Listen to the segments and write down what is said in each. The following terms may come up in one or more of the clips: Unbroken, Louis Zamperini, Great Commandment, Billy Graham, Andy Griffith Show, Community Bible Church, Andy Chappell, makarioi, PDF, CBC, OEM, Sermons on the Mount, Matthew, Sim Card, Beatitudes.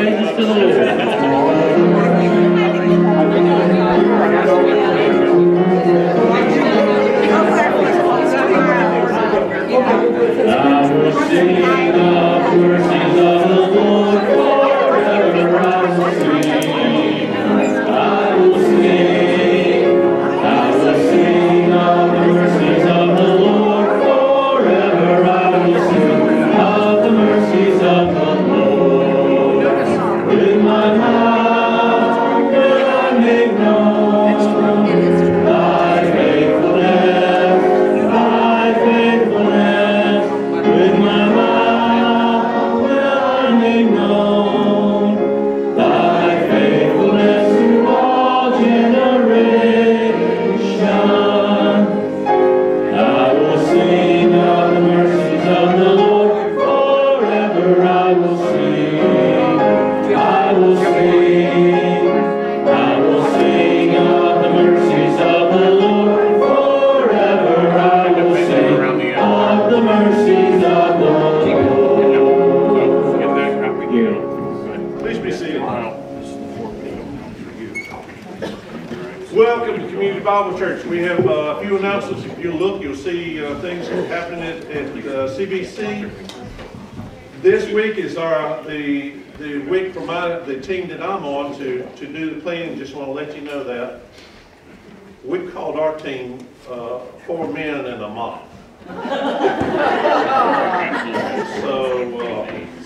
praises to the Lord. I will sing the mercies of the Lord forever. I will sing the mercies of the Lord forever. I will sing of the mercies of the Lord. Bible Church. We have a few announcements. If you look, you'll see things happening at CBC. This week is the week for the team that I'm on to do the planning. Just want to let you know that we've called our team 4 men and a mom.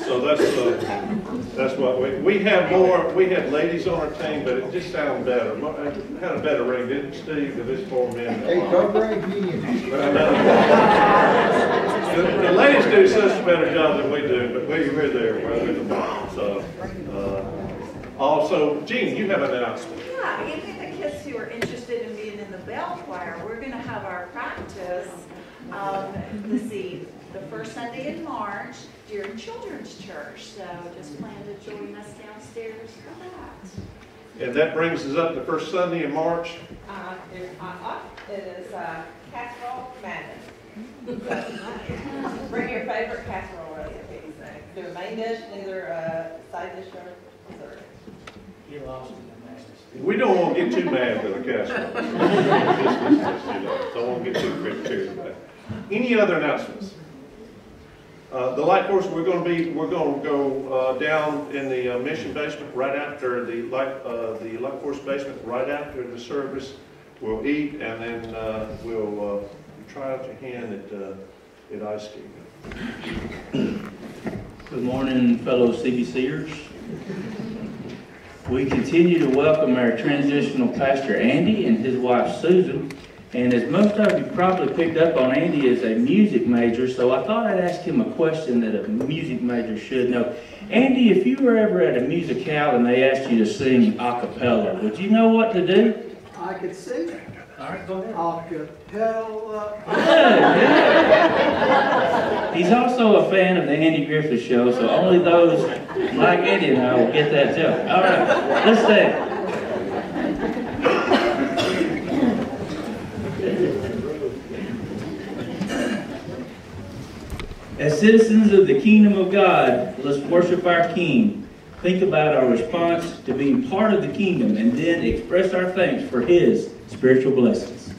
So that's what we have more. We had ladies on our team, but it just sounded better. It had a better ring, didn't Steve? Of his 4 men. Hey, don't bring me in. The ladies do such a better job than we do, but we're there. We're the moms. Also, Gene, you have an announcement. Yeah, any of the kids who are interested in being in the bell choir, we're going to have our practice. This eve, the first Sunday in March, during Children's Church. So just plan to join us downstairs for that. And that brings us up the first Sunday in March. It is casserole madness. Bring your favorite casserole recipe. Do a main dish, either a side dish or dessert. You're lost. We don't want to get too mad with the casserole. Don't want to get too critical. Any other announcements? The light course, we're going to go down in the mission basement right after the light course basement right after the service. We'll eat and then we'll try out your hand at ice skating. Good morning, fellow CBCers. We continue to welcome our transitional pastor Andy and his wife Susan. And as most of you probably picked up on, Andy is a music major, so I thought I'd ask him a question that a music major should know. Andy, if you were ever at a musicale and they asked you to sing a cappella, would you know what to do? I could sing. All right, go ahead. A cappella. Yeah. He's also a fan of the Andy Griffith Show, so only those like Andy and I will get that joke. All right, let's say. As citizens of the kingdom of God, let's worship our King. Think about our response to being part of the kingdom and then express our thanks for his spiritual blessings.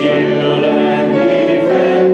Shield and defense.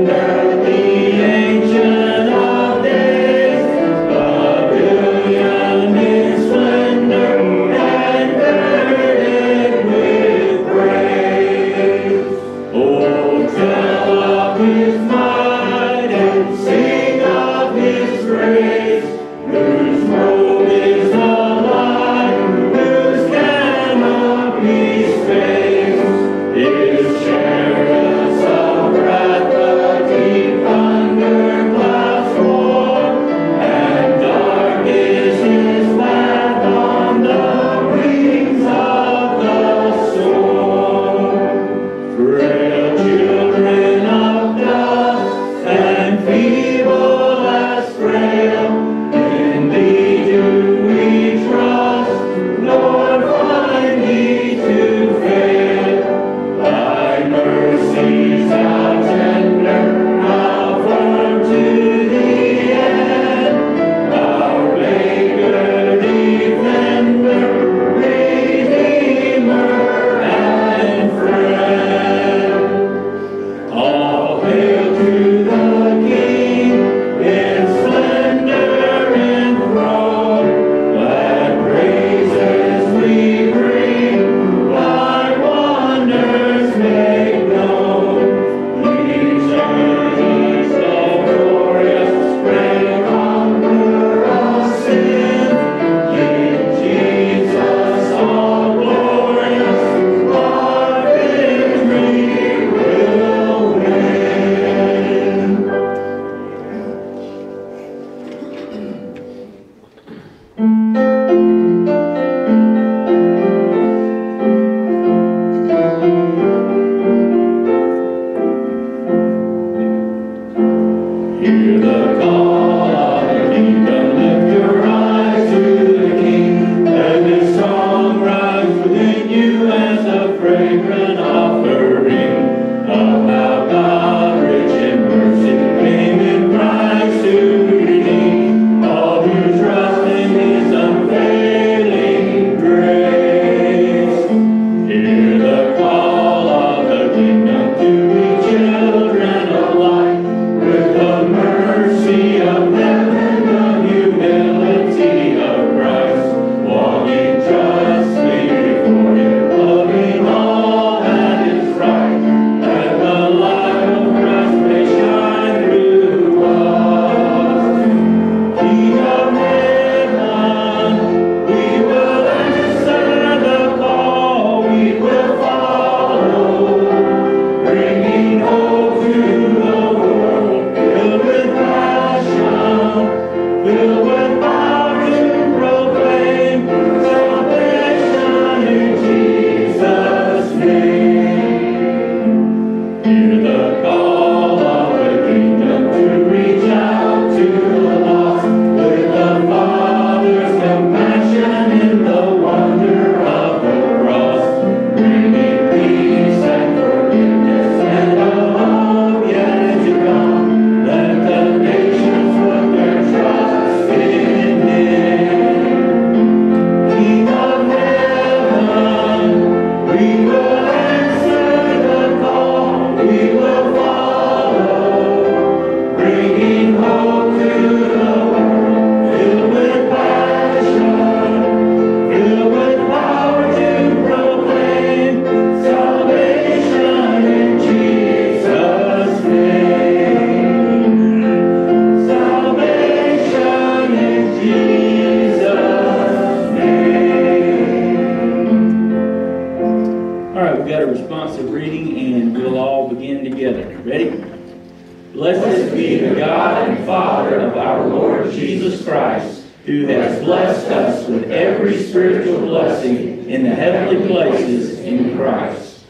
the God and Father of our Lord Jesus Christ, who has blessed us with every spiritual blessing in the heavenly places in Christ.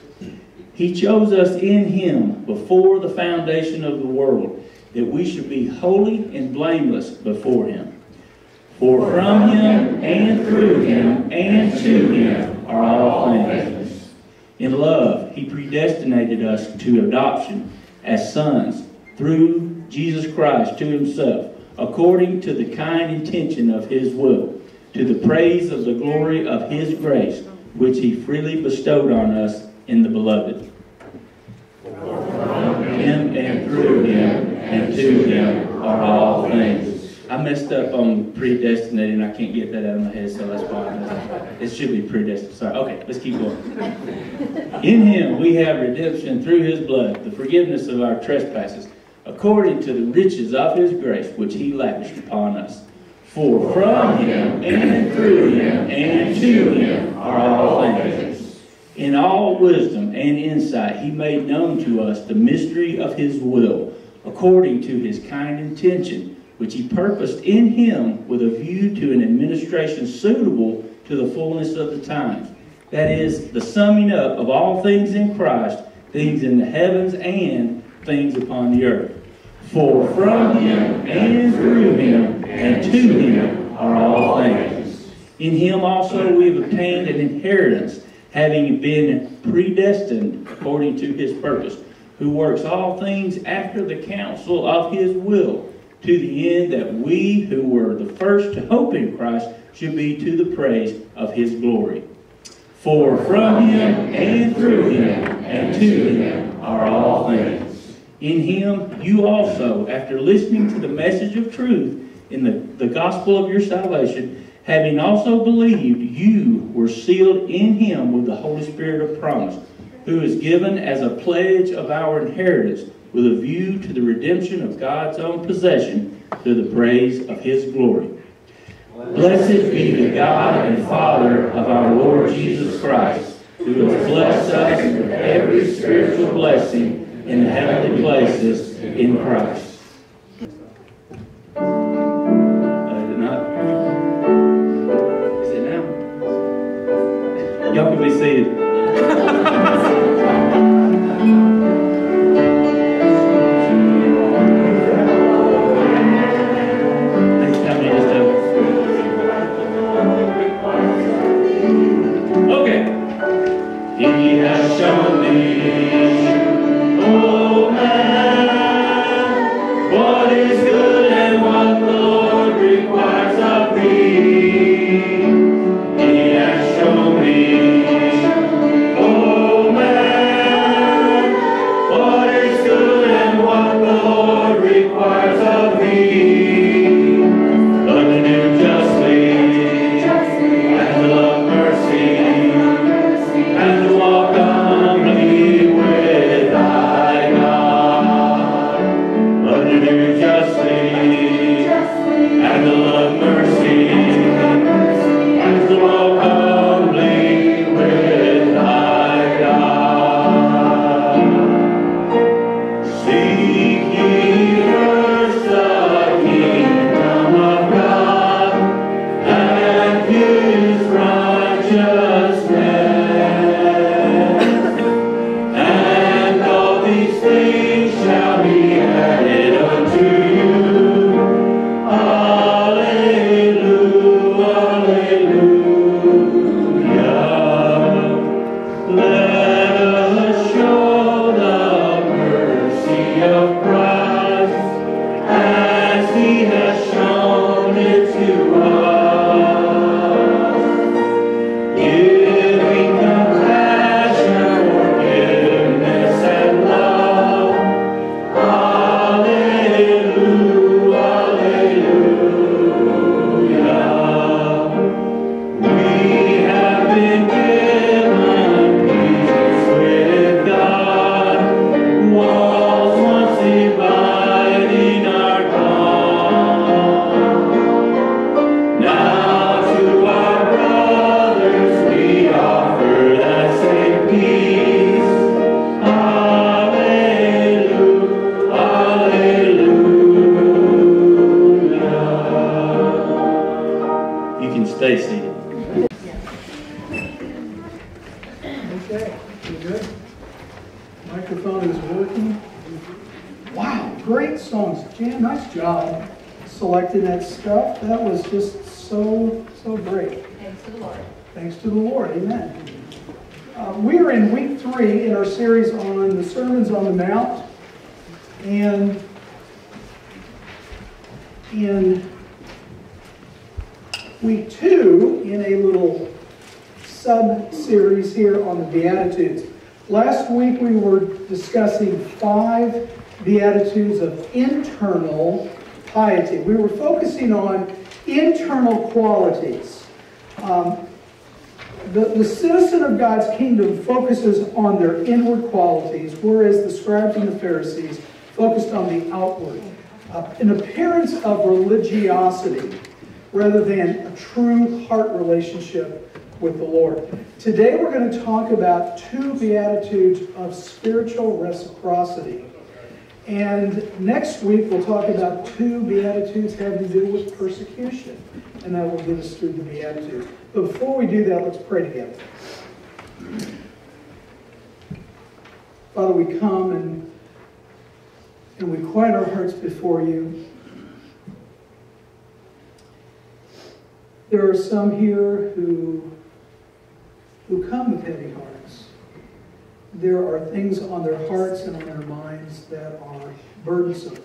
He chose us in Him before the foundation of the world, that we should be holy and blameless before Him. For from Him and through Him and to Him are all things. In love, He predestinated us to adoption as sons through Jesus Christ to Himself, according to the kind intention of His will, to the praise of the glory of His grace, which He freely bestowed on us in the Beloved. From Him and through Him and to Him are all things. I messed up on predestinated, and I can't get that out of my head, so that's why it should be predestined. Sorry. Okay, let's keep going. In Him we have redemption through His blood, the forgiveness of our trespasses, according to the riches of His grace, which He lavished upon us. For from Him and through Him and to Him are all things. In all wisdom and insight He made known to us the mystery of His will, according to His kind intention, which He purposed in Him with a view to an administration suitable to the fullness of the times. That is, the summing up of all things in Christ, things in the heavens and things upon the earth. For from Him and through Him and to Him are all things. In Him also we have obtained an inheritance, having been predestined according to His purpose, who works all things after the counsel of His will, to the end that we who were the first to hope in Christ should be to the praise of His glory. For from Him and through Him and to Him are all things. In Him you also, after listening to the message of truth in the gospel of your salvation, having also believed, you were sealed in Him with the Holy Spirit of promise, who is given as a pledge of our inheritance, with a view to the redemption of God's own possession, to the praise of His glory. Blessed be the God and Father of our Lord Jesus Christ, who has blessed us with every spiritual blessing in the heavenly places in Christ. Is it now? Y'all can be seated. Mercy, and walk humbly with microphone is working. Wow, great songs. Jan, nice job selecting that stuff. That was just so great. Thanks to the Lord. Thanks to the Lord. Amen. We are in week 3 in our series on the Sermons on the Mount. And in week 2, in a little sub-series here on the Beatitudes. Last week we were discussing 5 Beatitudes of internal piety. We were focusing on internal qualities. The citizen of God's kingdom focuses on their inward qualities, whereas the scribes and the Pharisees focused on the outward. An appearance of religiosity rather than a true heart relationship with the Lord. Today we're going to talk about 2 Beatitudes of spiritual reciprocity. And next week we'll talk about 2 Beatitudes having to do with persecution. And that will get us through the Beatitudes. But before we do that, let's pray together. Father, we come and we quiet our hearts before you. There are some here who come with heavy hearts. There are things on their hearts and on their minds that are burdensome.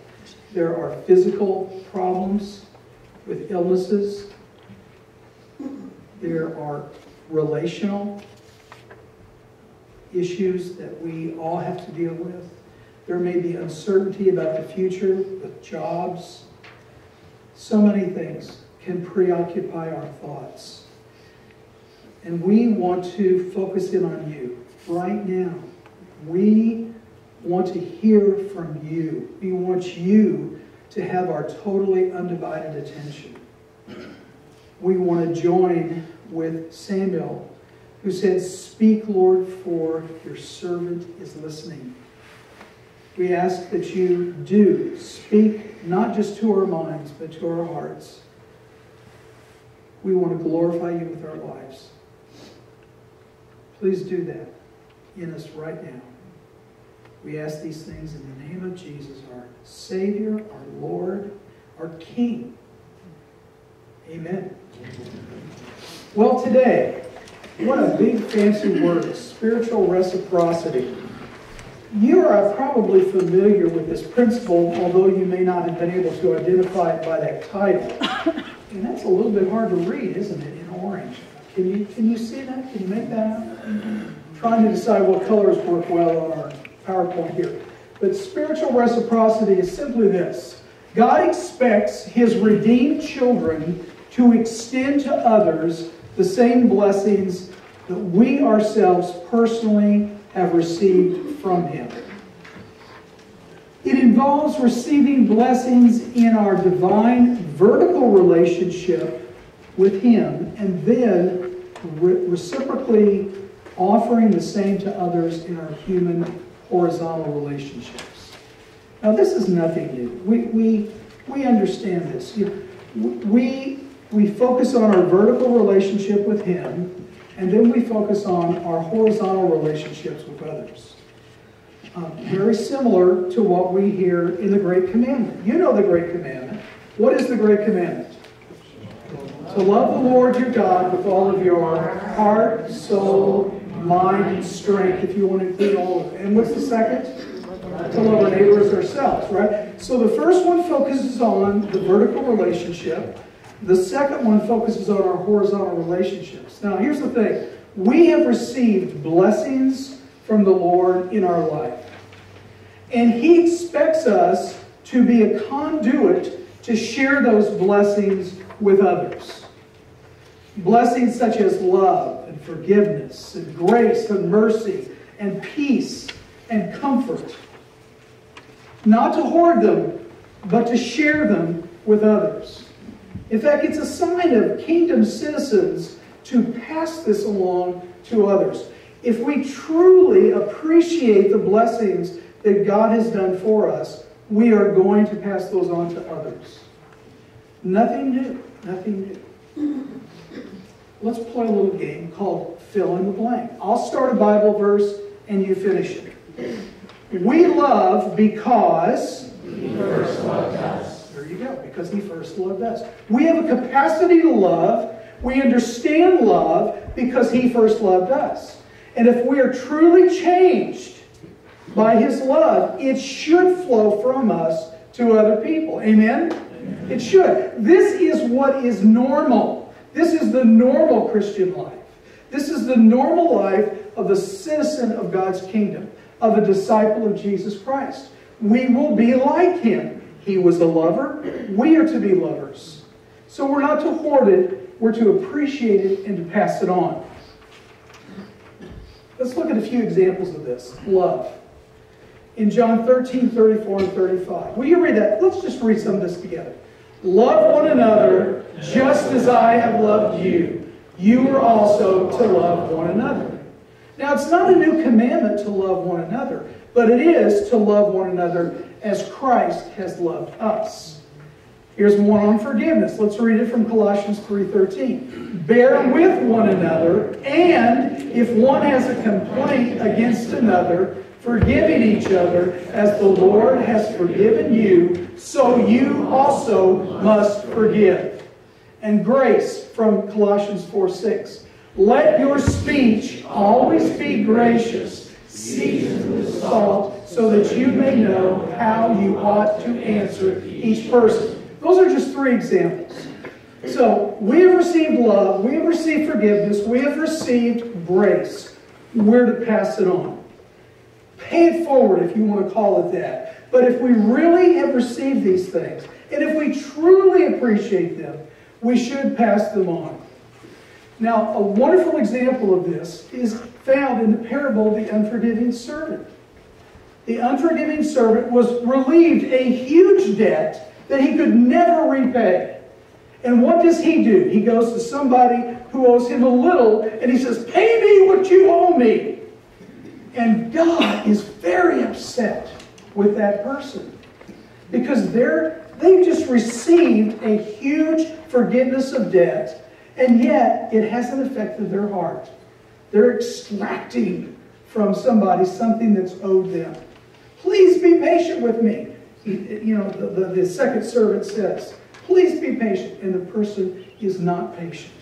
There are physical problems with illnesses. There are relational issues that we all have to deal with. There may be uncertainty about the future, with jobs. So many things can preoccupy our thoughts. And we want to focus in on you right now. We want to hear from you. We want you to have our totally undivided attention. We want to join with Samuel, who said, "Speak, Lord, for your servant is listening." We ask that you do speak not just to our minds, but to our hearts. We want to glorify you with our lives. Please do that in us right now. We ask these things in the name of Jesus, our Savior, our Lord, our King. Amen. Well, today, what a big fancy word, spiritual reciprocity. You are probably familiar with this principle, although you may not have been able to identify it by that title. And that's a little bit hard to read, isn't it, in orange? Can you see that? Can you make that out? Trying to decide what colors work well on our PowerPoint here. But spiritual reciprocity is simply this. God expects his redeemed children to extend to others the same blessings that we ourselves personally have received from him. It involves receiving blessings in our divine vertical relationship with him and then reciprocally offering the same to others in our human horizontal relationships. Now this is nothing new. We understand this. We focus on our vertical relationship with him and then we focus on our horizontal relationships with others. Very similar to what we hear in the Great Commandment. You know the Great Commandment. What is the Great Commandment? To love the Lord your God with all of your heart, soul, mind, and strength, if you want to include all of it. And what's the second? To love our neighbor as ourselves, right? So the first one focuses on the vertical relationship. The second one focuses on our horizontal relationships. Now, here's the thing. We have received blessings from the Lord in our life. And he expects us to be a conduit to share those blessings with others. Blessings such as love and forgiveness and grace and mercy and peace and comfort. Not to hoard them, but to share them with others. In fact, it's a sign of kingdom citizens to pass this along to others. If we truly appreciate the blessings that God has done for us, we are going to pass those on to others. Nothing new. Nothing new. Let's play a little game called fill in the blank. I'll start a Bible verse and you finish it. We love because He first loved us. There you go, because He first loved us. We have a capacity to love. We understand love because He first loved us. And if we are truly changed by His love, it should flow from us to other people. Amen? Amen. It should. This is what is normal. This is the normal Christian life. This is the normal life of a citizen of God's kingdom, of a disciple of Jesus Christ. We will be like Him. He was a lover. We are to be lovers. So we're not to hoard it. We're to appreciate it and to pass it on. Let's look at a few examples of this. Love. In John 13:34 and 35. Will you read that? Let's just read some of this together. Love one another just as I have loved you. You are also to love one another. Now, it's not a new commandment to love one another, but it is to love one another as Christ has loved us. Here's one on forgiveness. Let's read it from Colossians 3:13. Bear with one another, and if one has a complaint against another, forgiving each other as the Lord has forgiven you, so you also must forgive. And grace from Colossians 4:6. Let your speech always be gracious, seasoned with salt, so that you may know how you ought to answer each person. Those are just three examples. So, we have received love, we have received forgiveness, we have received grace. We're to pass it on. Pay it forward, if you want to call it that. But if we really have received these things, and if we truly appreciate them, we should pass them on. Now, a wonderful example of this is found in the parable of the unforgiving servant. The unforgiving servant was relieved a huge debt that he could never repay. And what does he do? He goes to somebody who owes him a little, and he says, "Pay me what you owe me." And God is very upset with that person because they've just received a huge forgiveness of debt. And yet, it hasn't affected their heart. They're extracting from somebody something that's owed them. Please be patient with me. You know, the second servant says, please be patient. And the person is not patient.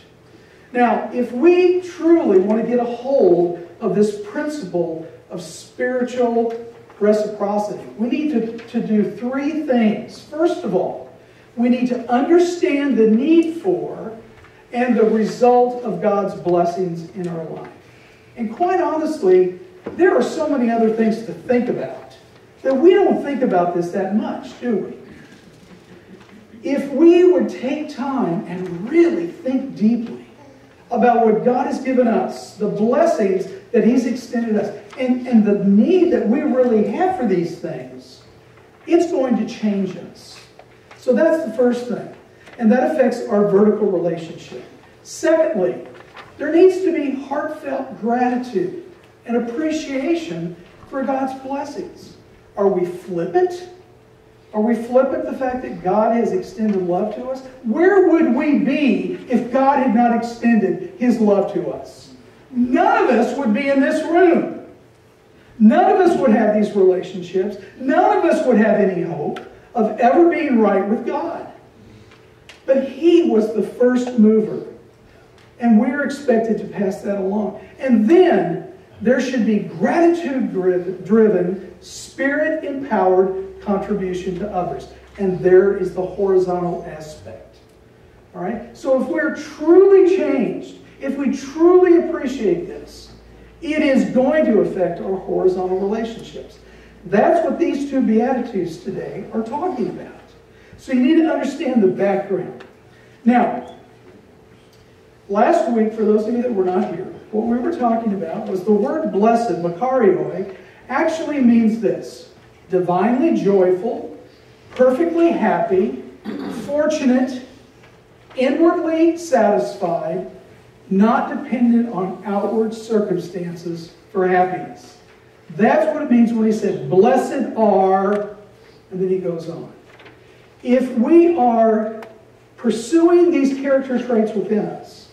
Now, if we truly want to get a hold of this principle of spiritual reciprocity, we need to do three things. First of all, we need to understand the need for and the result of God's blessings in our life. And quite honestly, there are so many other things to think about that we don't think about this that much, do we? If we would take time and really think deeply about what God has given us, the blessings that He's extended us, and the need that we really have for these things, it's going to change us. So that's the first thing. And that affects our vertical relationship. Secondly, there needs to be heartfelt gratitude and appreciation for God's blessings. Are we flippant? Are we flippant the fact that God has extended love to us? Where would we be if God had not extended His love to us? None of us would be in this room. None of us would have these relationships. None of us would have any hope of ever being right with God. But He was the first mover, and we're expected to pass that along. And then there should be gratitude-driven, Spirit-empowered contribution to others. And there is the horizontal aspect. All right? So if we're truly changed, if we truly appreciate this, it is going to affect our horizontal relationships. That's what these two Beatitudes today are talking about. So you need to understand the background. Now, last week, for those of you that were not here, what we were talking about was the word blessed, makarioi, actually means this: divinely joyful, perfectly happy, fortunate, inwardly satisfied, not dependent on outward circumstances for happiness. That's what it means when he said, blessed are, and then he goes on. If we are pursuing these character traits within us,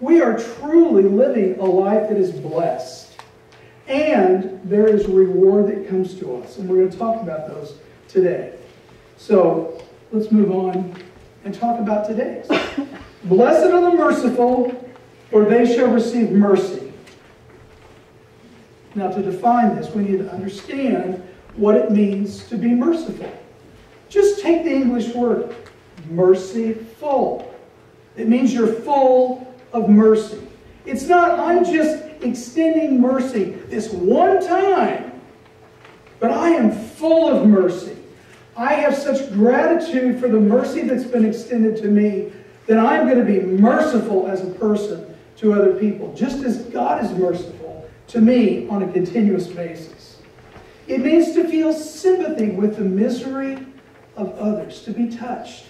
we are truly living a life that is blessed. and there is reward that comes to us. And we're going to talk about those today. So let's move on and talk about today's. Blessed are the merciful, for they shall receive mercy. Now, to define this, we need to understand what it means to be merciful. Just take the English word, merciful. It means you're full of mercy. It's not, I'm just extending mercy this one time, but I am full of mercy. I have such gratitude for the mercy that's been extended to me that I'm going to be merciful as a person to other people, just as God is merciful to me on a continuous basis. It means to feel sympathy with the misery of others, to be touched.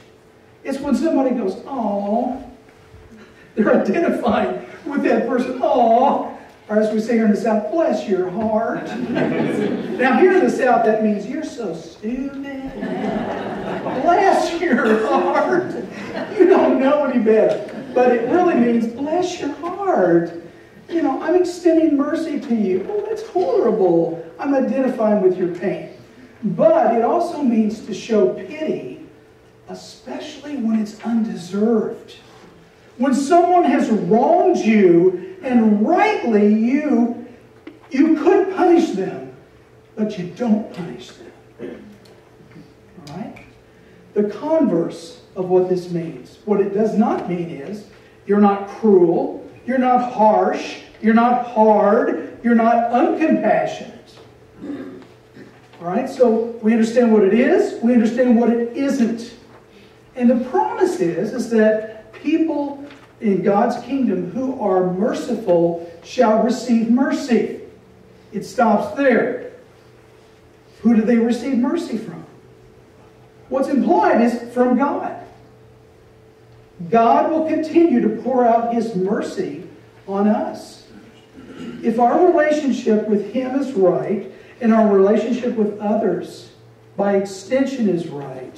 It's when somebody goes, "Aww," they're identifying with that person, "Aww," or as we say here in the South, "Bless your heart." Now here in the South, that means you're so stupid. Bless your heart. You don't know any better. But it really means bless your heart. You know, I'm extending mercy to you. Oh, that's horrible. I'm identifying with your pain. But it also means to show pity, especially when it's undeserved. When someone has wronged you, and rightly you could punish them, but you don't punish them. All right? The converse of what this means, what it does not mean is, you're not cruel, you're not harsh, you're not hard, you're not uncompassionate. All right? So we understand what it is, we understand what it isn't. And the promise is that people in God's kingdom who are merciful shall receive mercy. It stops there. Who do they receive mercy from? What's implied is from God. God will continue to pour out His mercy on us. If our relationship with Him is right, and our relationship with others, by extension, is right,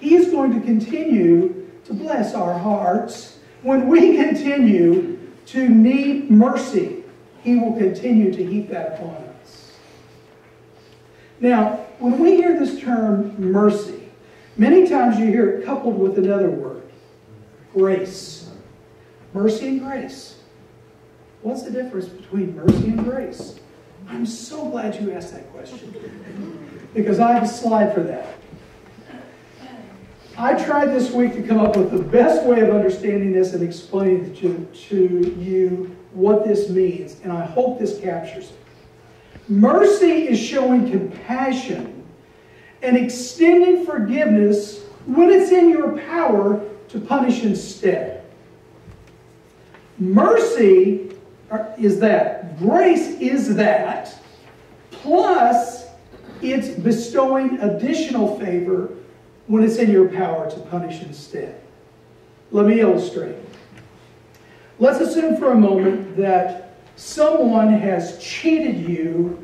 He is going to continue to bless our hearts. When we continue to need mercy, He will continue to heap that upon us. Now, when we hear this term mercy, many times you hear it coupled with another word, grace. Mercy and grace. What's the difference between mercy and grace? I'm so glad you asked that question, because I have a slide for that. I tried this week to come up with the best way of understanding this and explaining to you what this means, and I hope this captures it. Mercy is showing compassion and extending forgiveness when it's in your power to punish instead. Mercy is that. Grace is that. Plus, it's bestowing additional favor when it's in your power to punish instead. Let me illustrate. Let's assume for a moment that someone has cheated you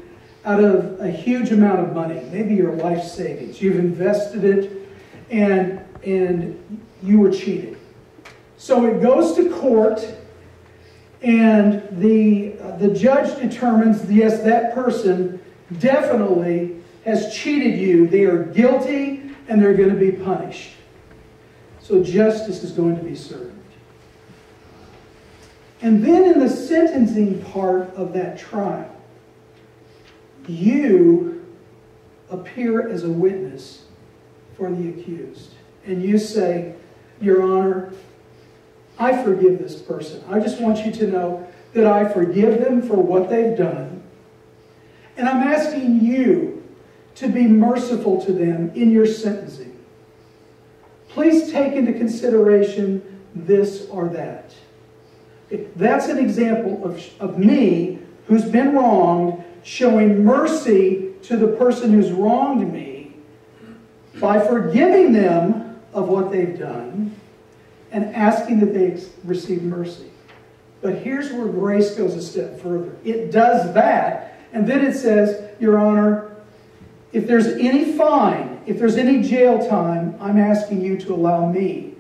out of a huge amount of money, maybe your life savings. You've invested it and you were cheated. So it goes to court, and the judge determines, yes, that person definitely has cheated you. They are guilty, and they're going to be punished. So justice is going to be served. And then in the sentencing part of that trial, you appear as a witness for the accused. And you say, "Your Honor, I forgive this person. I just want you to know that I forgive them for what they've done. And I'm asking you to be merciful to them in your sentencing. Please take into consideration this or that." That's an example of me, who's been wronged, showing mercy to the person who's wronged me by forgiving them of what they've done and asking that they receive mercy. But here's where grace goes a step further. It does that, and then it says, "Your Honor, if there's any fine, if there's any jail time, I'm asking you to allow me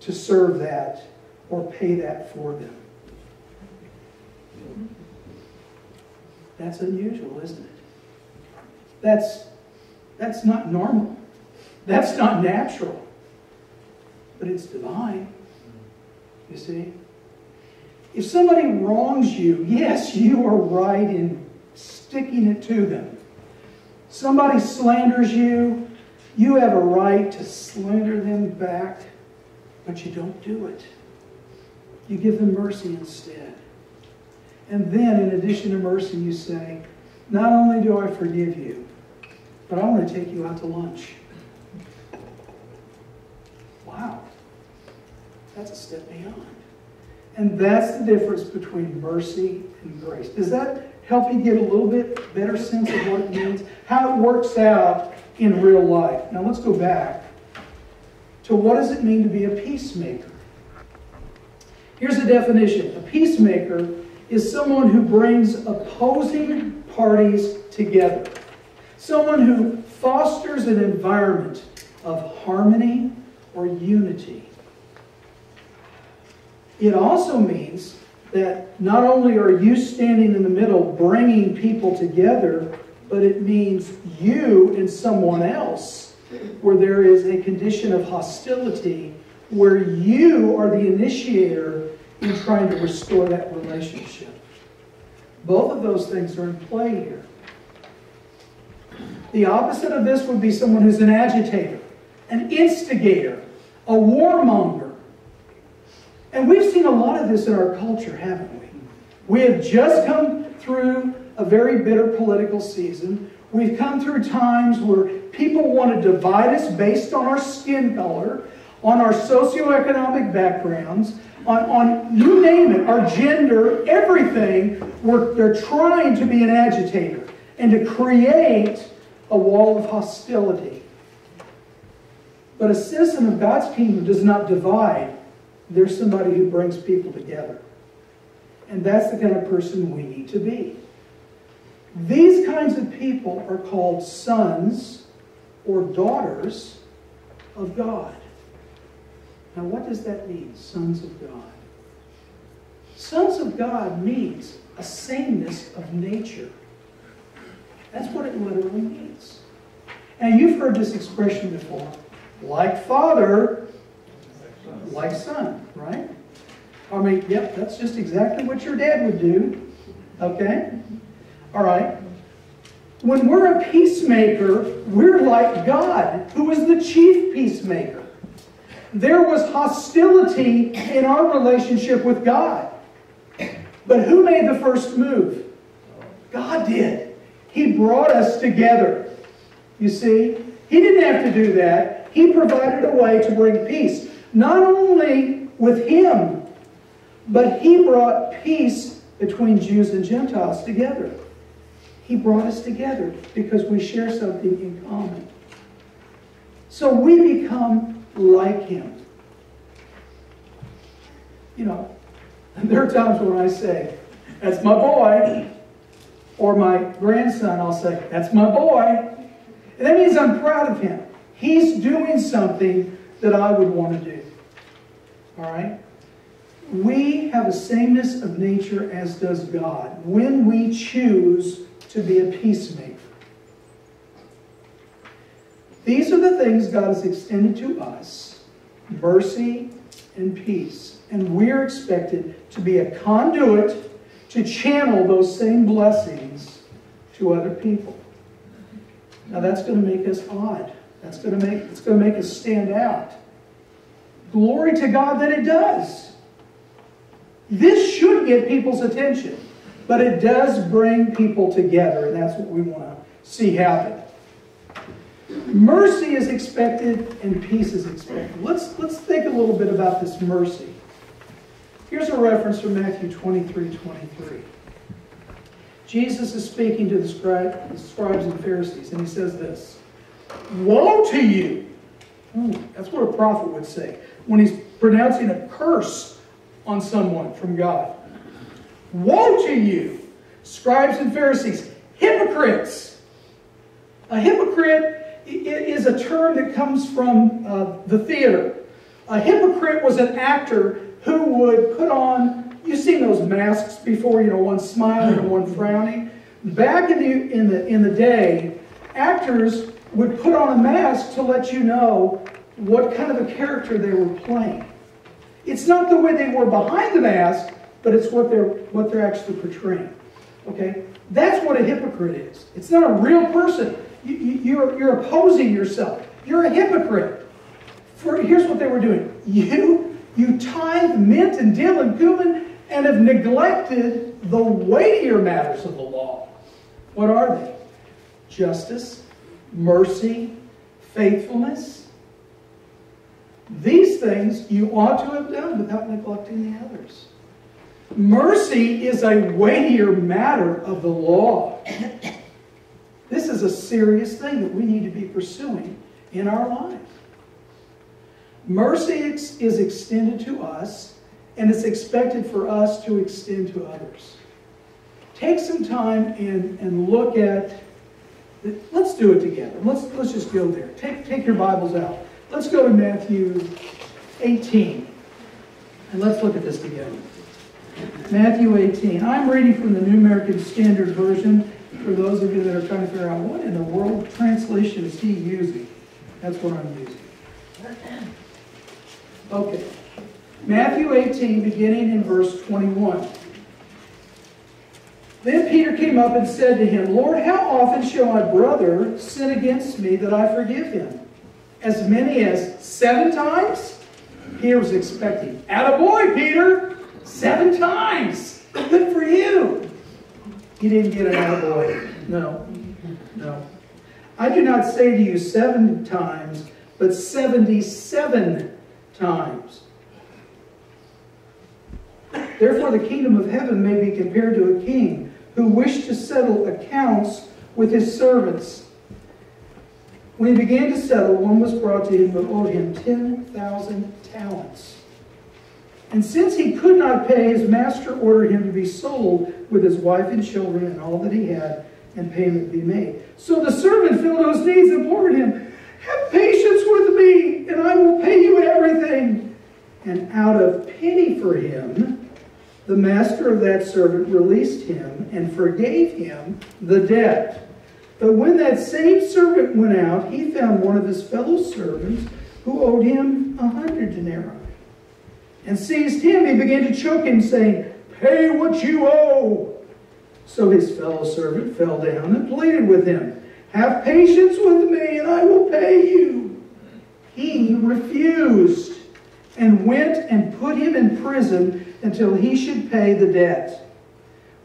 to serve that or pay that for them." That's unusual, isn't it? That's not normal. That's not natural. But it's divine. You see? If somebody wrongs you, yes, you are right in sticking it to them. Somebody slanders you, you have a right to slander them back, but you don't do it. You give them mercy instead. And then, in addition to mercy, you say, not only do I forgive you, but I want to take you out to lunch. Wow. That's a step beyond. And that's the difference between mercy and grace. Does that help you get a little bit better sense of what it means? How it works out in real life. Now let's go back to what does it mean to be a peacemaker? Here's the definition. A peacemaker is someone who brings opposing parties together. Someone who fosters an environment of harmony or unity. It also means that not only are you standing in the middle bringing people together, but it means you and someone else where there is a condition of hostility where you are the initiator in trying to restore that relationship. Both of those things are in play here. The opposite of this would be someone who's an agitator, an instigator, a warmonger. And we've seen a lot of this in our culture, haven't we? We have just come through a very bitter political season. We've come through times where people want to divide us based on our skin color, on our socioeconomic backgrounds, on you name it, our gender, everything. They're trying to be an agitator and to create a wall of hostility. But a citizen of God's kingdom does not divide. There's somebody who brings people together. And that's the kind of person we need to be. These kinds of people are called sons or daughters of God. Now, what does that mean, sons of God? Sons of God means a sameness of nature. That's what it literally means. And you've heard this expression before. Like father, like son, right? I mean, yep, that's just exactly what your dad would do. Okay? All right. When we're a peacemaker, we're like God, who is the chief peacemaker. There was hostility in our relationship with God. But who made the first move? God did. He brought us together. You see? He didn't have to do that. He provided a way to bring peace. Not only with him, but he brought peace between Jews and Gentiles together. He brought us together because we share something in common. So we become like him. You know, and there are times when I say, that's my boy, or my grandson, I'll say, that's my boy. And that means I'm proud of him. He's doing something that I would want to do. All right? We have a sameness of nature as does God when we choose to be a peacemaker. These are the things God has extended to us, mercy and peace. And we're expected to be a conduit to channel those same blessings to other people. Now that's going to make us odd. That's going to make us stand out. Glory to God that it does. This should get people's attention. But it does bring people together. And that's what we want to see happen. Mercy is expected and peace is expected. Let's think a little bit about this mercy. Here's a reference from Matthew 23:23. Jesus is speaking to the scribes and Pharisees. And he says this. Woe to you! That's what a prophet would say when he's pronouncing a curse on someone from God. Woe to you, scribes and Pharisees, hypocrites! A hypocrite is a term that comes from the theater. A hypocrite was an actor who would put on, you've seen those masks before, you know, one smiling and one frowning. Back in the day, actors would put on a mask to let you know what kind of a character they were playing. It's not the way they were behind the mask, but it's what they're actually portraying. Okay, that's what a hypocrite is. It's not a real person. You're opposing yourself. You're a hypocrite. Here's what they were doing. You tithe mint and dill and cumin and have neglected the weightier matters of the law. What are they? Justice, mercy, faithfulness. These things you ought to have done without neglecting the others. Mercy is a weightier matter of the law. This is a serious thing that we need to be pursuing in our lives. Mercy is extended to us, and it's expected for us to extend to others. Take some time and look at... Let's do it together. Let's just go there. Take your Bibles out. Let's go to Matthew 18, and let's look at this together. Matthew 18. I'm reading from the New American Standard Version for those of you that are trying to figure out what in the world translation is he using. That's what I'm using. Okay. Matthew 18, beginning in verse 21. Then Peter came up and said to him, Lord, how often shall my brother sin against me that I forgive him? As many as 7 times? Peter was expecting. Attaboy, Peter! 7 times! Good for you! He didn't get an attaboy. No. No. I do not say to you 7 times, but 77 times. Therefore the kingdom of heaven may be compared to a king who wished to settle accounts with his servants. When he began to settle, one was brought to him who owed him 10,000 talents. And since he could not pay, his master ordered him to be sold with his wife and children and all that he had, and payment be made. So the servant fell to his knees and implored him, have patience with me, and I will pay you everything. And out of pity for him, the master of that servant released him and forgave him the debt. But when that same servant went out, he found one of his fellow servants who owed him 100 denarii. And seized him, he began to choke him, saying, pay what you owe. So his fellow servant fell down and pleaded with him, have patience with me, and I will pay you. He refused, and went and put him in prison until he should pay the debt.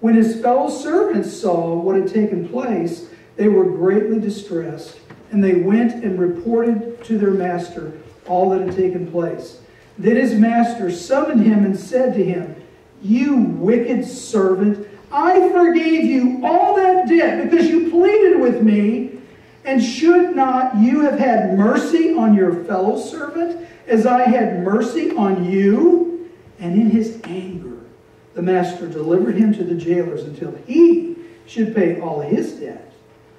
When his fellow servants saw what had taken place, they were greatly distressed, and they went and reported to their master all that had taken place. Then his master summoned him and said to him, you wicked servant, I forgave you all that debt because you pleaded with me, and should not you have had mercy on your fellow servant as I had mercy on you? And in his anger, the master delivered him to the jailers until he should pay all his debt.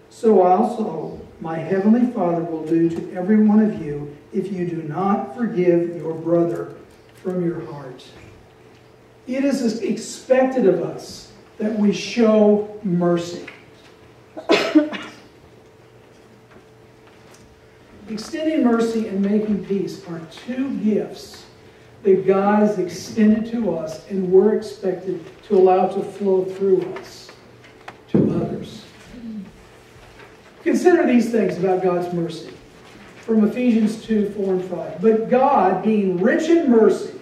So also my heavenly Father will do to every one of you if you do not forgive your brother from your heart. It is expected of us that we show mercy. Extending mercy and making peace are 2 gifts that God has extended to us and we're expected to allow to flow through us to others. Consider these things about God's mercy. From Ephesians 2, 4 and 5. But God, being rich in mercy,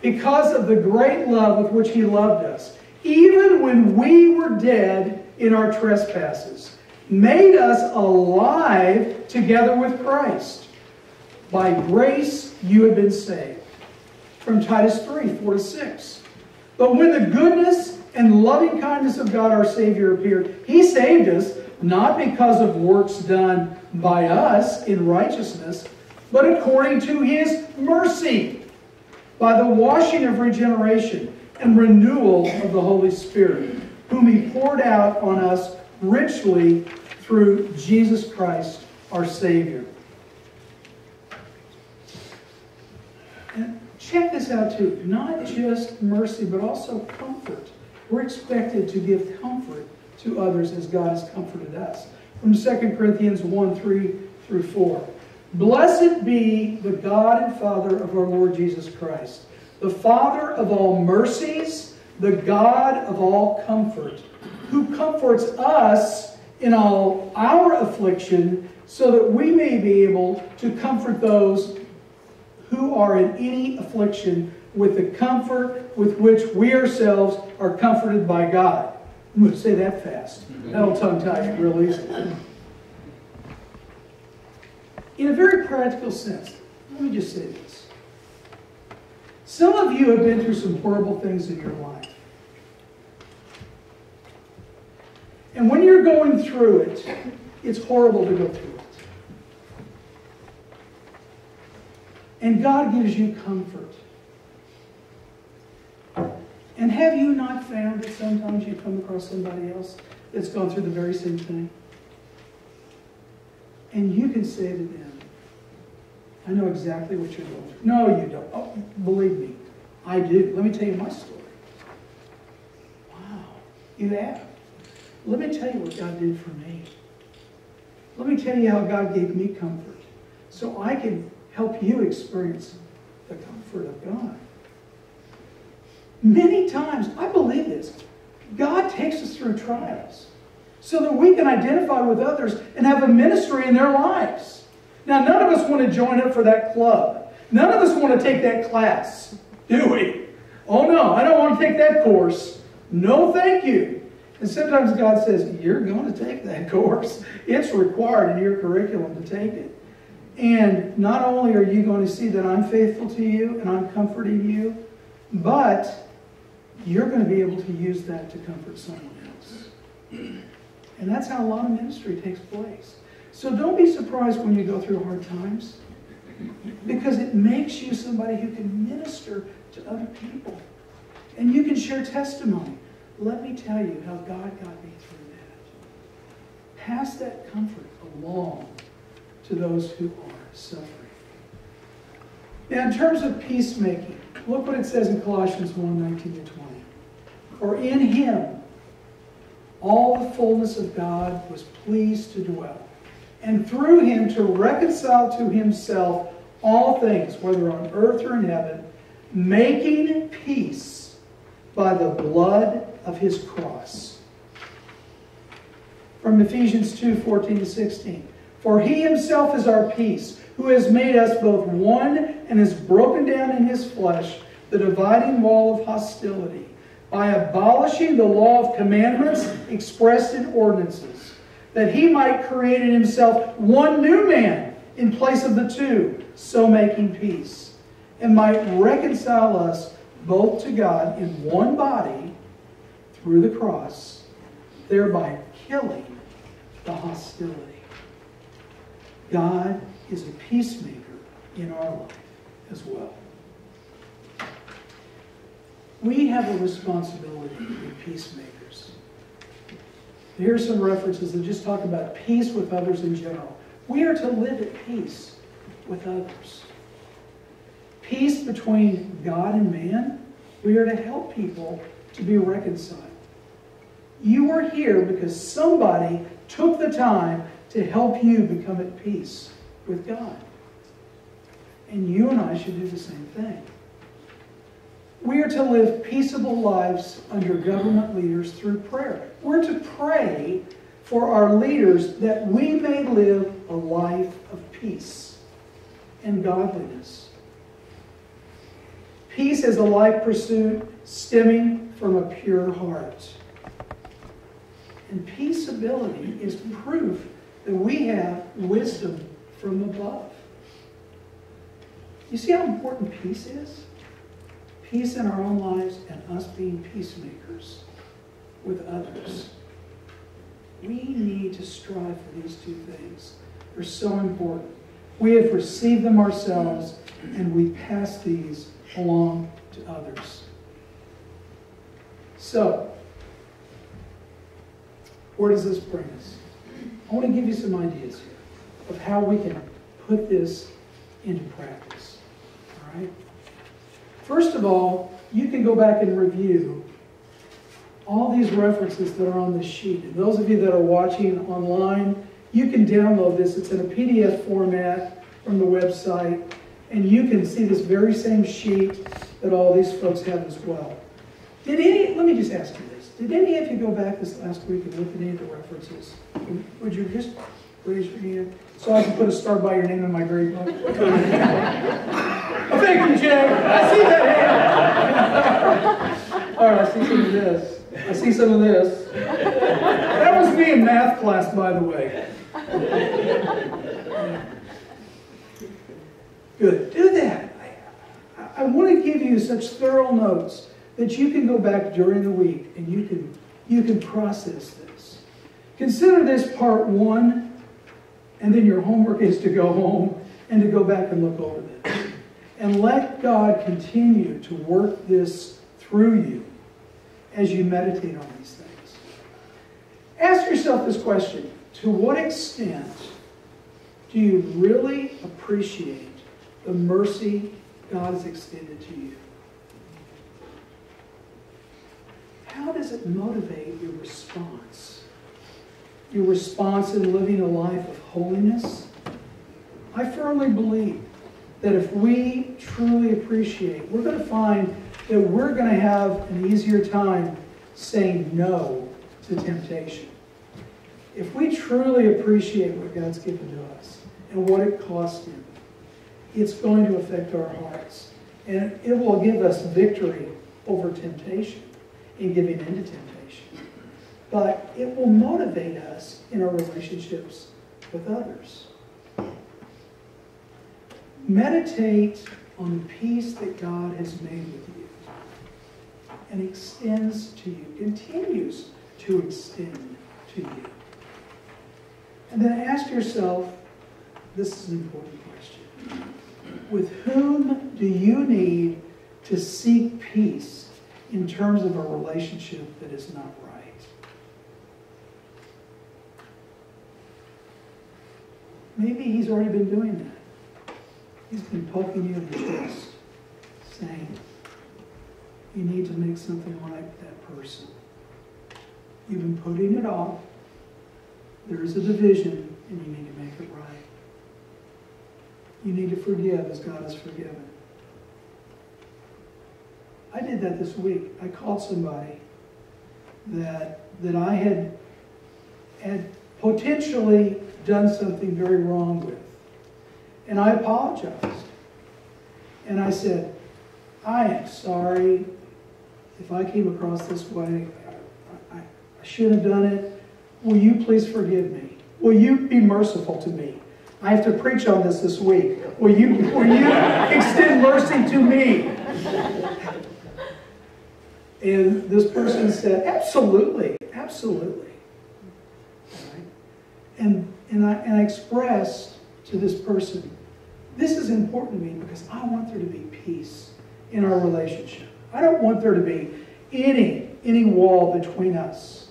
because of the great love with which he loved us, even when we were dead in our trespasses, made us alive together with Christ. By grace you have been saved. From Titus 3, 4 to 6. But when the goodness and loving kindness of God our Savior appeared, he saved us, not because of works done by us in righteousness, but according to his mercy, by the washing of regeneration and renewal of the Holy Spirit, whom he poured out on us richly through Jesus Christ, our Savior. And check this out too. Not just mercy, but also comfort. We're expected to give comfort to others as God has comforted us. From 2 Corinthians 1, 3 through 4. Blessed be the God and Father of our Lord Jesus Christ, the Father of all mercies, the God of all comfort, who comforts us in all our affliction, so that we may be able to comfort those who are in any affliction with the comfort with which we ourselves are comforted by God. I'm going to say that fast. That'll tongue-tie you real easily. In a very practical sense, let me just say this. Some of you have been through some horrible things in your life. And when you're going through it, it's horrible to go through it. And God gives you comfort. And have you not found that sometimes you come across somebody else that's gone through the very same thing? And you can say to them, I know exactly what you're going through. No, you don't. Oh, believe me, I do. Let me tell you my story. Wow. You have. Let me tell you what God did for me. Let me tell you how God gave me comfort so I can help you experience the comfort of God. Many times, I believe this, God takes us through trials so that we can identify with others and have a ministry in their lives. Now, none of us want to join up for that club. None of us want to take that class, do we? Oh no, I don't want to take that course. No, thank you. And sometimes God says, you're going to take that course. It's required in your curriculum to take it. And not only are you going to see that I'm faithful to you and I'm comforting you, but you're going to be able to use that to comfort someone else. And that's how a lot of ministry takes place. So don't be surprised when you go through hard times, because it makes you somebody who can minister to other people. And you can share testimony. Let me tell you how God got me through that. Pass that comfort along to those who are suffering. Now, in terms of peacemaking, look what it says in Colossians 1, 19-20. For in him all the fullness of God was pleased to dwell, and through him to reconcile to himself all things, whether on earth or in heaven, making peace by the blood of his cross. From Ephesians 2, 14-16. For he himself is our peace, who has made us both one and has broken down in his flesh the dividing wall of hostility by abolishing the law of commandments expressed in ordinances, that he might create in himself one new man in place of the two, so making peace, and might reconcile us both to God in one body through the cross, thereby killing the hostility. God is a peacemaker in our life as well. We have a responsibility to be peacemakers. Here are some references that just talk about peace with others in general. We are to live at peace with others. Peace between God and man. We are to help people to be reconciled. You are here because somebody took the time to help you become at peace with God. And you and I should do the same thing. We are to live peaceable lives under government leaders through prayer. We're to pray for our leaders that we may live a life of peace and godliness. Peace is a life pursuit stemming from a pure heart. And peaceability is proof that we have wisdom from above. You see how important peace is? Peace in our own lives and us being peacemakers with others. We need to strive for these two things. They're so important. We have received them ourselves and we pass these along to others. So, where does this bring us? I want to give you some ideas here of how we can put this into practice. All right? First of all, you can go back and review all these references that are on this sheet. And those of you that are watching online, you can download this. It's in a PDF format from the website, and you can see this very same sheet that all these folks have as well. Let me just ask you this. Did any of you go back this last week and look at any of the references? Would you just raise your hand so I can put a star by your name in my grade book? Oh, thank you, Jay. I see that hand. All right, I see some of this. I see some of this. That was me in math class, by the way. Good. Do that. I want to give you such thorough notes that you can go back during the week and you can process this. Consider this part one, and then your homework is to go home and to go back and look over this. And let God continue to work this through you as you meditate on these things. Ask yourself this question: to what extent do you really appreciate the mercy God has extended to you? How does it motivate your response? Your response in living a life of holiness? I firmly believe that if we truly appreciate, we're going to find that we're going to have an easier time saying no to temptation. If we truly appreciate what God's given to us and what it cost Him, it's going to affect our hearts. And it will give us victory over temptation and giving into temptation. But it will motivate us in our relationships with others. Meditate on the peace that God has made with you and extends to you, continues to extend to you. And then ask yourself, this is an important question: with whom do you need to seek peace in terms of a relationship that is not right? Maybe he's already been doing that. He's been poking you in the chest, saying, you need to make something like that person. You've been putting it off. There is a division, and you need to make it right. You need to forgive as God has forgiven. I did that this week. I called somebody that I had potentially done something very wrong with. And I apologized. And I said, I am sorry if I came across this way. I shouldn't have done it. Will you please forgive me? Will you be merciful to me? I have to preach on this week. Will you extend mercy to me? And this person said, absolutely, absolutely. Right? And I expressed to this person, this is important to me because I want there to be peace in our relationship. I don't want there to be any wall between us.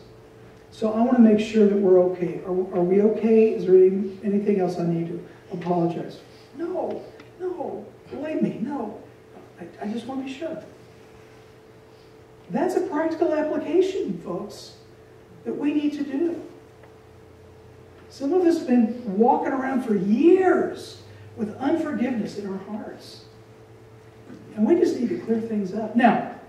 So I want to make sure that we're okay. Are we okay? Is there anything else I need to apologize for? No, believe me, no. I just want to be sure. That's a practical application, folks, that we need to do. Some of us have been walking around for years with unforgiveness in our hearts. And we just need to clear things up. Now,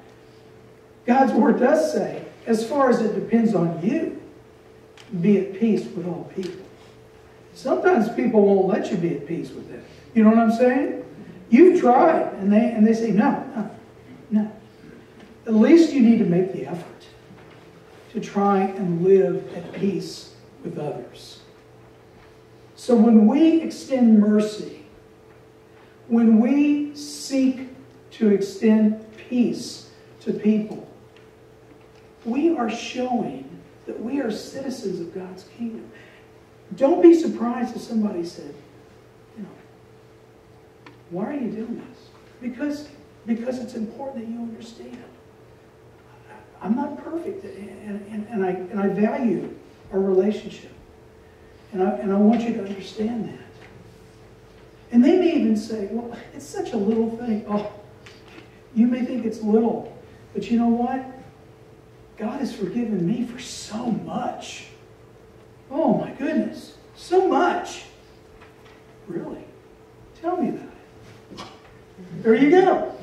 God's Word does say, as far as it depends on you, be at peace with all people. Sometimes people won't let you be at peace with them. You know what I'm saying? You've tried, and they say, no. At least you need to make the effort to try and live at peace with others. So when we extend mercy, when we seek to extend peace to people, we are showing that we are citizens of God's kingdom. Don't be surprised if somebody said, why are you doing this? Because it's important that you understand. I'm not perfect, and I value our relationship. And I want you to understand that. And they may even say, well, it's such a little thing. Oh, you may think it's little, but you know what? God has forgiven me for so much. Oh my goodness, so much. Really? Tell me about it. There you go.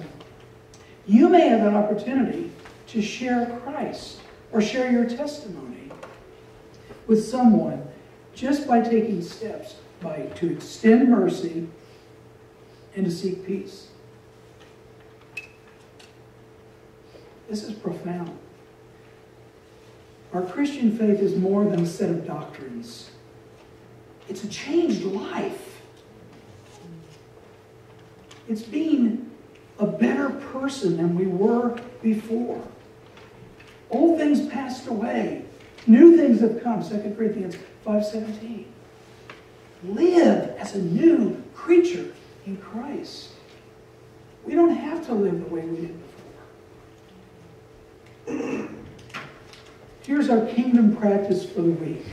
You may have an opportunity to share Christ or share your testimony with someone just by taking steps to extend mercy and to seek peace. This is profound. Our Christian faith is more than a set of doctrines. It's a changed life. It's being a better person than we were before. Old things passed away. New things have come. 2 Corinthians 5:17. Live as a new creature in Christ. We don't have to live the way we did before. Here's our kingdom practice for the week.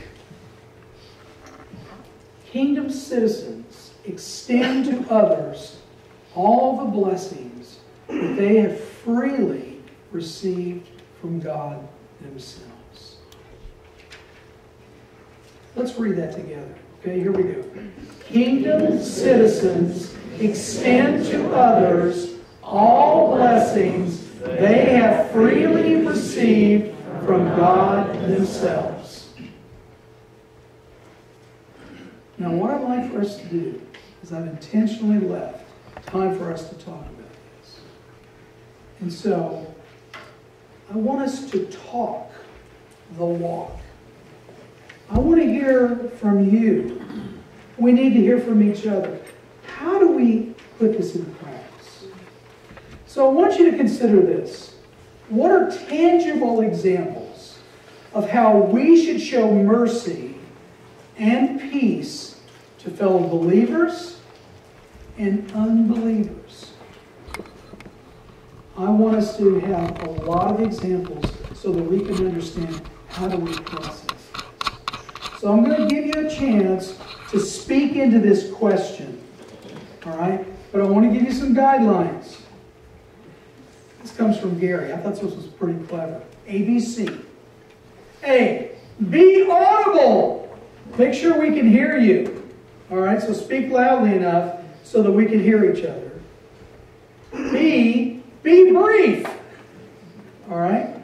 Kingdom citizens extend to others all the blessings that they have freely received from God themselves. Let's read that together. Okay, here we go. Kingdom citizens extend to others all blessings they have freely received from God themselves. Now, what I'd like for us to do is I've intentionally left time for us to talk about this. And so, I want us to talk the walk. I want to hear from you. We need to hear from each other. How do we put this into practice? So I want you to consider this. What are tangible examples of how we should show mercy and peace to fellow believers and unbelievers? I want us to have a lot of examples so that we can understand how do we process this. So I'm going to give you a chance to speak into this question, all right? But I want to give you some guidelines. This comes from Gary. I thought this was pretty clever. ABC. A, be audible. Make sure we can hear you. All right, so speak loudly enough so that we can hear each other. B, be brief. All right?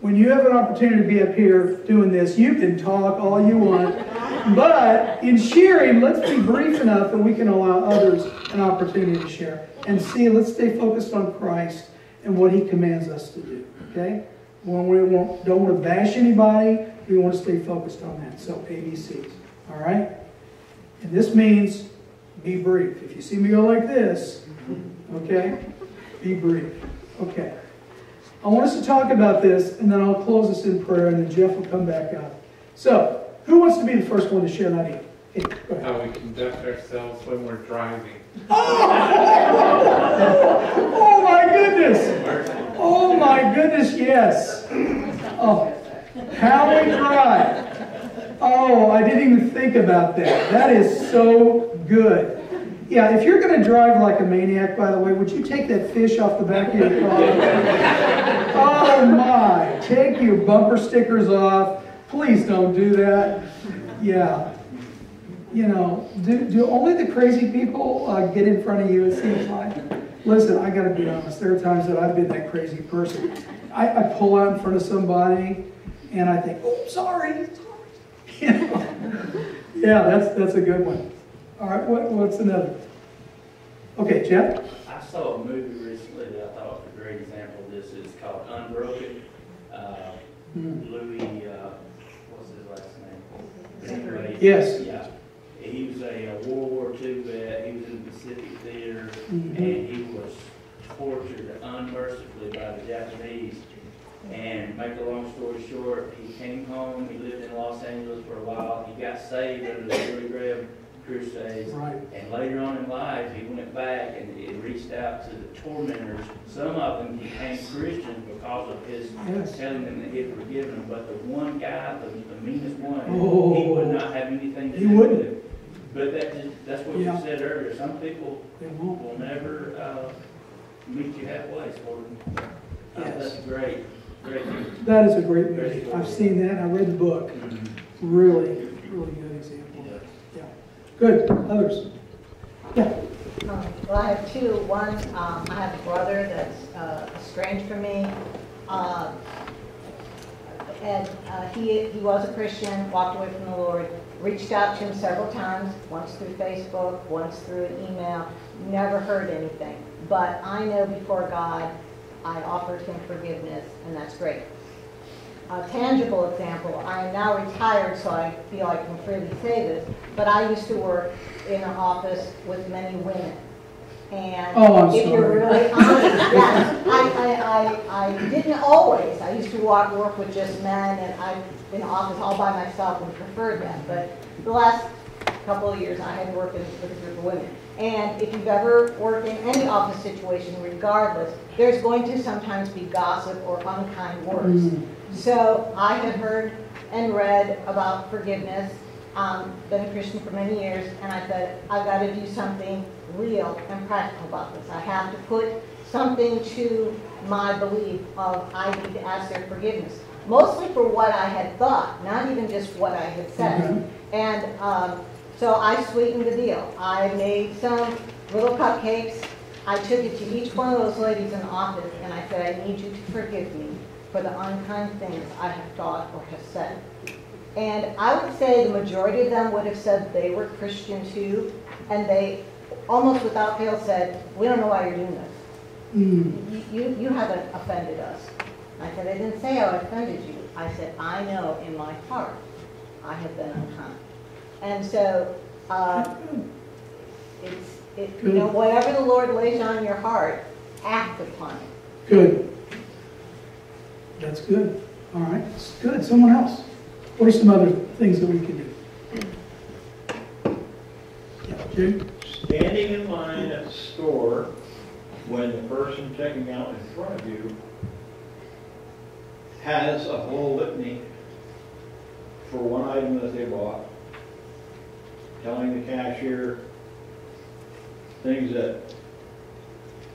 When you have an opportunity to be up here doing this, you can talk all you want. But in sharing, let's be brief enough that we can allow others an opportunity to share. And see, let's stay focused on Christ and what He commands us to do. Okay? We don't want to bash anybody. We want to stay focused on that. So, ABCs. All right? And this means be brief. If you see me go like this, okay? Be brief. Okay. I want us to talk about this, and then I'll close this in prayer, and then Jeff will come back up. So, who wants to be the first one to share an idea? Hey, how we conduct ourselves when we're driving. Oh! Oh my goodness! Oh my goodness, yes. Oh, how we drive. Oh, I didn't even think about that. That is so good. Yeah, if you're going to drive like a maniac, by the way, would you take that fish off the back of your car? Oh my! Take your bumper stickers off. Please don't do that. Yeah. You know, do only the crazy people get in front of you, it seems like? Listen, I got to be honest. There are times that I've been that crazy person. I pull out in front of somebody, and I think, oh, sorry. You know? Yeah, that's a good one. All right, what's another? Okay, Jeff? I saw a movie recently that I thought was a great example of this. It's called Unbroken. Louis, what's his last name? Yes. Yeah. He was a World War II vet. He was in the Pacific Theater, and he was tortured unmercifully by the Japanese. And make a long story short, he came home. He lived in Los Angeles for a while. He got saved under the Billy Graham Crusades. Right. And later on in life, he went back and he reached out to the tormentors. Some of them became Christians because of his telling them that he had forgiven them. But the one guy, the meanest one, he would not have anything to do with it. But that's what you said earlier. Some people will never meet you halfway. So that's great. That is a great movie. I've seen that. I read the book. Really, really good example. Yeah. Good. Others? Yeah. Well, I have two. One, I have a brother that's estranged from me. And he was a Christian, walked away from the Lord, reached out to him several times, once through Facebook, once through an email, never heard anything. But I know before God, I offered him forgiveness, and that's great. A tangible example, I am now retired, so I feel I can freely say this, but I used to work in an office with many women. And if you're really honest, yes, I didn't always. I used to work with just men, and I've been in office all by myself and preferred that. But the last couple of years, I had worked with a group of women. And if you've ever worked in any office situation, regardless, there's going to sometimes be gossip or unkind words. Mm-hmm. So I had heard and read about forgiveness. Been a Christian for many years, and I said, I've got to do something real and practical about this. I have to put something to my belief of I need to ask their forgiveness, mostly for what I had thought, not even just what I had said. Mm-hmm. And so I sweetened the deal. I made some little cupcakes. I took it to each one of those ladies in the office, and I said, I need you to forgive me for the unkind things I have thought or have said. And I would say the majority of them would have said they were Christian too, and they almost without fail said, we don't know why you're doing this. Mm. You haven't offended us. I said, I didn't say I offended you. I said, I know in my heart I have been unkind. And so, you know, whatever the Lord lays on your heart, act upon it. Good. That's good. All right. That's good. Someone else. What are some other things that we can do? Yeah, Jim? Standing in line at the store when the person checking out in front of you has a whole litany for one item that they bought, telling the cashier things that,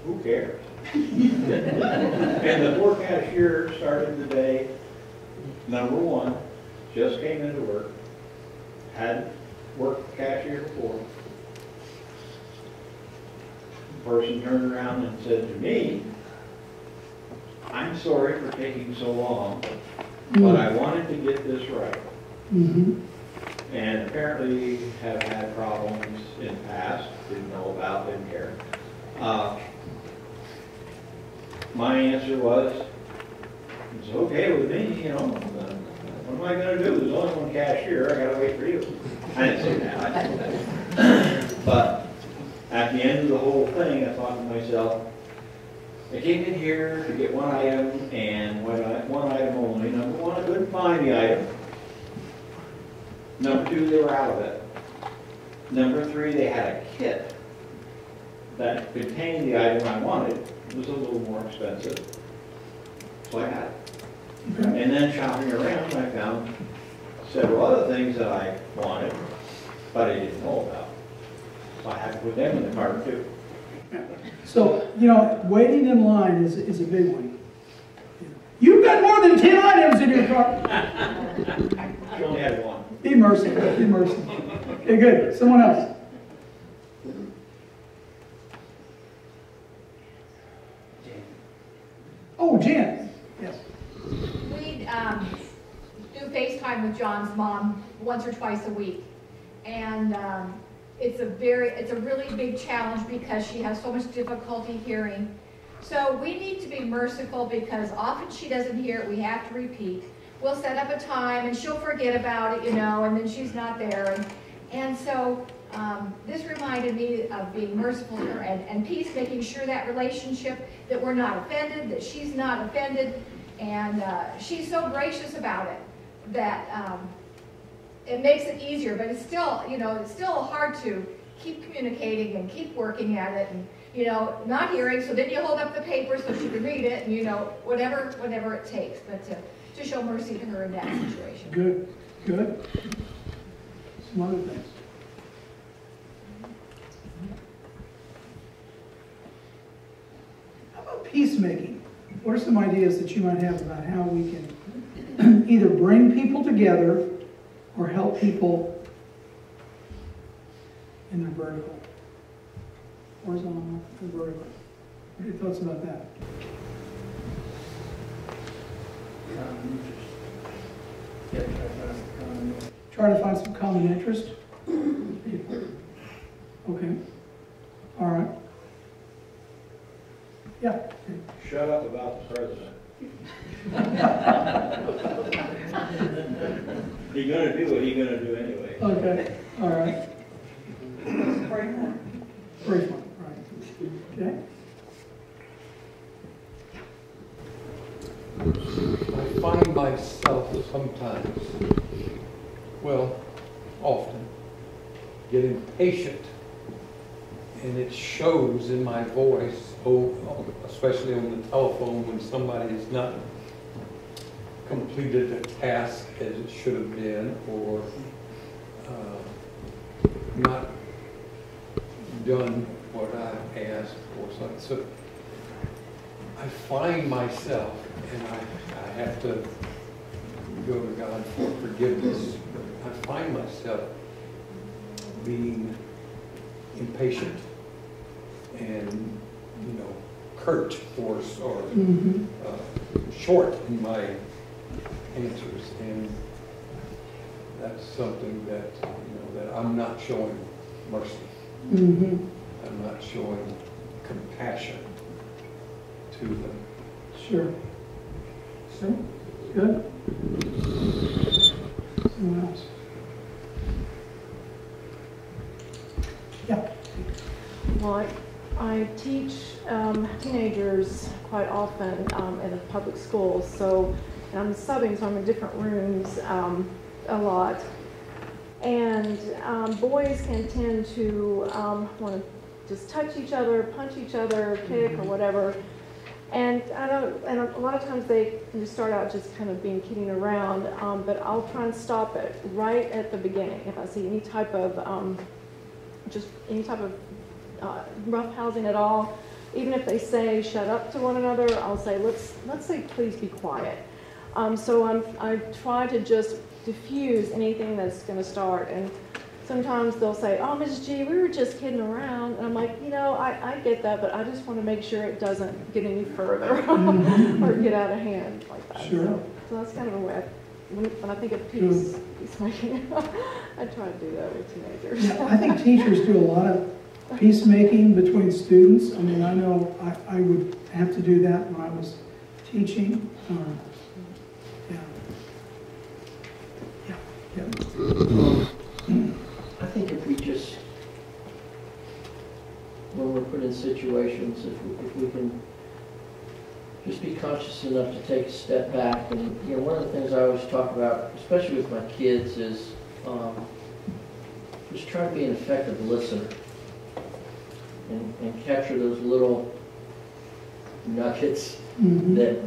who cares? And the poor cashier started the day, number one, just came into work, hadn't worked cashier before. The person turned around and said to me, I'm sorry for taking so long, but I wanted to get this right. Mm-hmm. And apparently have had problems in the past, didn't know about, didn't care. My answer was, it's okay with me, you know. What am I going to do? There's only one cashier. I got to wait for you. I didn't say that. I didn't say that. But at the end of the whole thing, I thought to myself, I came in here to get one item and one item only. Number one, I couldn't find the item. Number two, they were out of it. Number three, they had a kit that contained the item I wanted. It was a little more expensive, so I had it. And then shopping around, I found several other things that I wanted, but I didn't know about. So I had to put them in the cart too. So, you know, waiting in line is a big one. You've got more than 10 items in your cart. I only had one. Be merciful. Be merciful. Okay, good. Someone else. Oh, Jan. Yes. We'd do FaceTime with John's mom once or twice a week, and it's a really big challenge because she has so much difficulty hearing. So we need to be merciful because often she doesn't hear it. We have to repeat. We'll set up a time, and she'll forget about it, you know, and then she's not there. And so this reminded me of being merciful to her and peace, making sure that relationship, that we're not offended, that she's not offended. And she's so gracious about it that it makes it easier, but it's still, you know, it's still hard to keep communicating and keep working at it, and, you know, not hearing. So then you hold up the paper so she can read it, and, you know, whatever it takes, but to show mercy to her in that situation. Good, good. Some other things. How about peacemaking? what are some ideas that you might have about how we can either bring people together or help people in their vertical? Horizontal and vertical. What are your thoughts about that? Try to find some common interest. Okay. All right. Yeah. Shut up about the president. He's going to do what he's going to do anyway. Okay. All right. Pray for him. Pray for him. All right. Okay. I find myself sometimes, well, often, getting impatient. And it shows in my voice, especially on the telephone when somebody has not completed a task as it should have been, or not done what I asked for something. So I find myself, and I have to go to God for forgiveness, but I find myself being impatient. And, you know, curt or short in my answers, and that's something that, you know, that I'm not showing mercy. Mm-hmm. I'm not showing compassion to them. Sure. So, good. Someone else? Yeah. Well, I teach teenagers quite often in the public schools, so, and I'm subbing, so I'm in different rooms a lot. And boys can tend to want to just touch each other, punch each other, kick or whatever. And I don't, and a lot of times they just start out just kind of being kidding around, but I'll try and stop it right at the beginning if I see any type of rough housing at all. Even if they say shut up to one another, I'll say let's say please be quiet. So I try to just diffuse anything that's going to start. And sometimes they'll say, "Oh, Ms. G, we were just kidding around." And I'm like, you know, I get that, but I just want to make sure it doesn't get any further or get out of hand like that. Sure. So that's kind of a way. When I think of peacemaking, I try to do that with teenagers. Yeah, I think teachers do a lot of peacemaking between students. I mean, I know I would have to do that when I was teaching. I think if we just, when we're put in situations, if we can just be conscious enough to take a step back. And, you know, one of the things I always talk about, especially with my kids, is just try to be an effective listener. And capture those little nuggets that you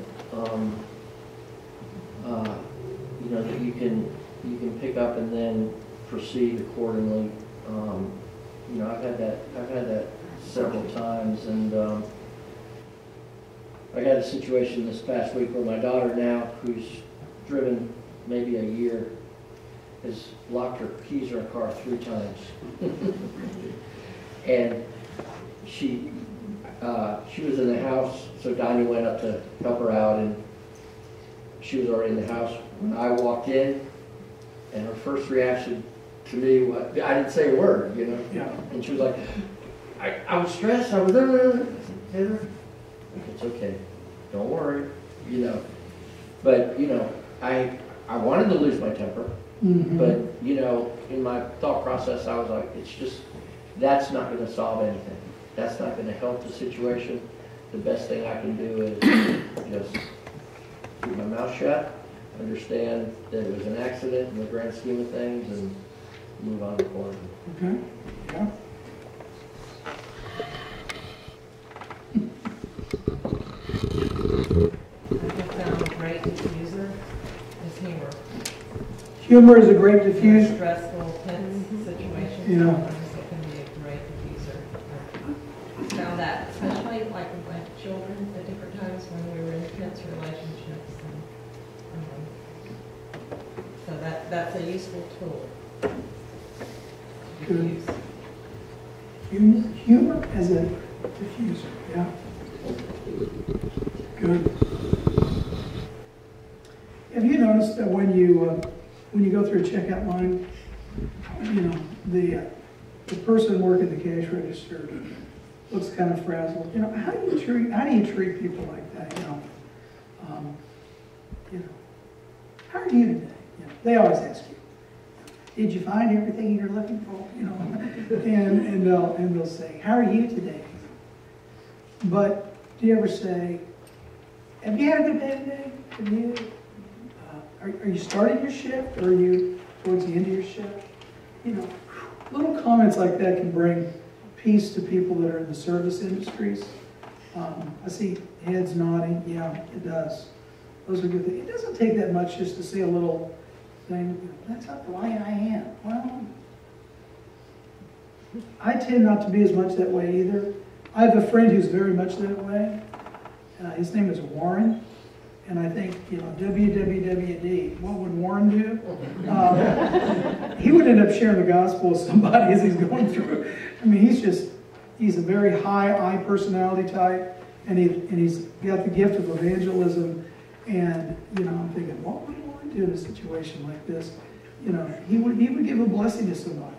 know, that you can pick up and then proceed accordingly. You know, I've had that several times, and I got a situation this past week where my daughter now, who's driven maybe a year, has locked her keys in her car 3 times, and she was in the house, so Donnie went up to help her out, and she was already in the house when I walked in, and her first reaction to me was, I didn't say a word, you know. Yeah. And she was like, I was stressed, I was there. It's okay, don't worry, you know. But, you know, I wanted to lose my temper, but, you know, in my thought process, I was like, it's just, that's not going to solve anything. That's not going to help the situation. The best thing I can do is just keep my mouth shut, understand that it was an accident in the grand scheme of things, and move on accordingly. Okay. Yeah. I found a great diffuser is humor. Humor is a great diffuser. Stressful, tense situations. Yeah. That, especially like with my children at different times when we were in that's a useful tool. Good. Humor as a diffuser, yeah. Good. Have you noticed that when you go through a checkout line, you know the person working the cash register looks kind of frazzled. You know, how do you treat people like that? You know, how are you today? You know, they always ask you, did you find everything you're looking for? You know, and they'll say, how are you today? But do you ever say, have you had a good day today? Have you? Are you starting your shift, or are you towards the end of your shift? You know, little comments like that can bring peace to people that are in the service industries. I see heads nodding. Yeah, it does. Those are good things. It doesn't take that much just to say a little thing. That's how polite I am. Well, I tend not to be as much that way either. I have a friend who's very much that way. His name is Warren. And I think, you know, WWWD, what would Warren do? He would end up sharing the gospel with somebody as he's going through. I mean, he's a very high I personality type, and he's got the gift of evangelism. And, you know, I'm thinking, what would Warren do in a situation like this? You know, he would give a blessing to somebody.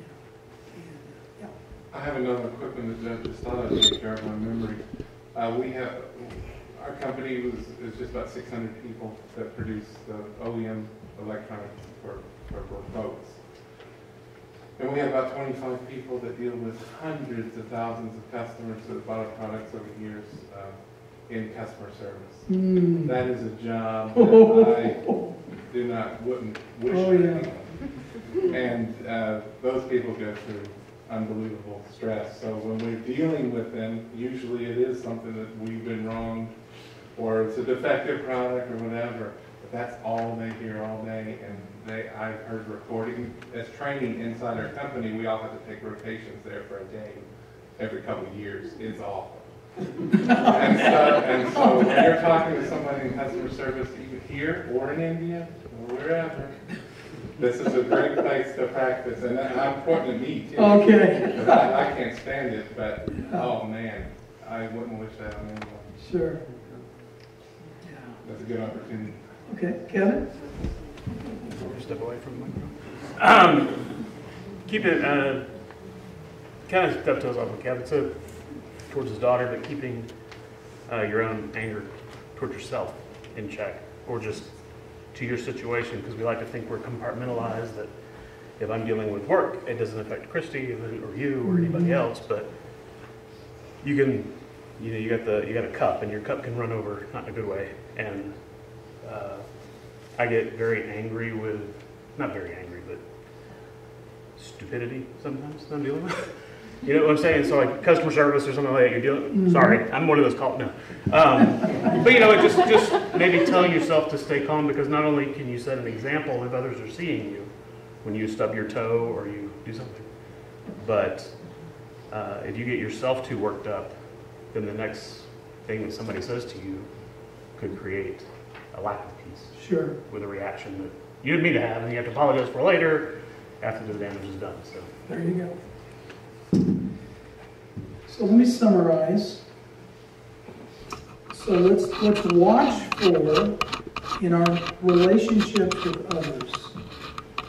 You know, and, yeah. I have another quick one that I just thought I'd take care of my memory. Our company is just about 600 people that produce the OEM electronics for boats. And we have about 25 people that deal with hundreds of thousands of customers that have bought our products over the years in customer service. Mm. That is a job that I wouldn't wish for anyone. And those people go through unbelievable stress. So when we're dealing with them, usually it is something that we've been wronged, or it's a defective product or whatever, but that's all they hear all day. And I've heard recording, as training inside our company, we all have to take rotations there for a day every couple of years. It's awful. and so when you're talking to somebody in customer service, even here or in India or wherever, this is a great place to practice. And I'm pointing to me, too. Okay. I can't stand it, but, oh, man, I wouldn't wish that on anyone. Sure. That's a good opportunity. Okay, Kevin? Step away from the microphone. Keep it kind of dovetails off of Kevin, so towards his daughter, but keeping your own anger towards yourself in check, or just to your situation, because we like to think we're compartmentalized, that if I'm dealing with work, it doesn't affect Christy or you or anybody else, but you can. You know, you got a cup, and your cup can run over, not in a good way. And I get very angry with, not very angry, but stupidity sometimes that I'm dealing with. You know what I'm saying? So like customer service or something like that, you're dealing with, sorry, I'm one of those called, no. But you know, just maybe telling yourself to stay calm, because not only can you set an example if others are seeing you when you stub your toe or you do something, but if you get yourself too worked up, then the next thing that somebody says to you could create a lack of peace. Sure. With a reaction that you didn't mean to have, and you have to apologize for later after the damage is done. So there you go. So let me summarize. So let's watch for, in our relationships with others,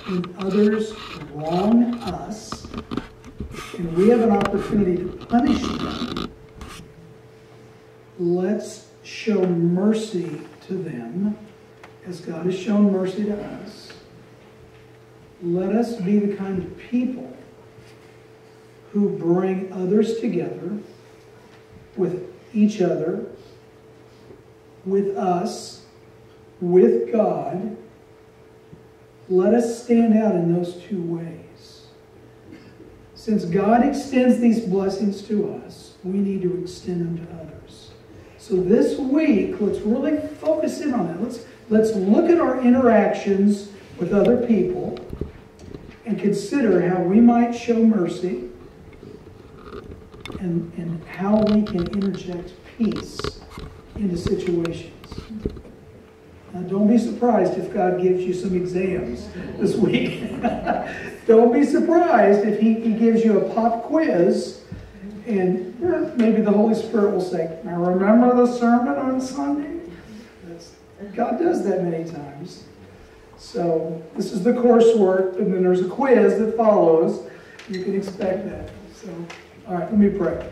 when others wrong us, and we have an opportunity to punish them, let's show mercy to them as God has shown mercy to us. Let us be the kind of people who bring others together with each other, with us, with God. Let us stand out in those two ways. Since God extends these blessings to us, we need to extend them to others. So this week, let's really focus in on that. Let's look at our interactions with other people and consider how we might show mercy and how we can interject peace into situations. Now, don't be surprised if God gives you some exams this week. Don't be surprised if he gives you a pop quiz, and maybe the Holy Spirit will say, now remember the sermon on Sunday? God does that many times. So this is the coursework, and then there's a quiz that follows. You can expect that. So, all right, let me pray.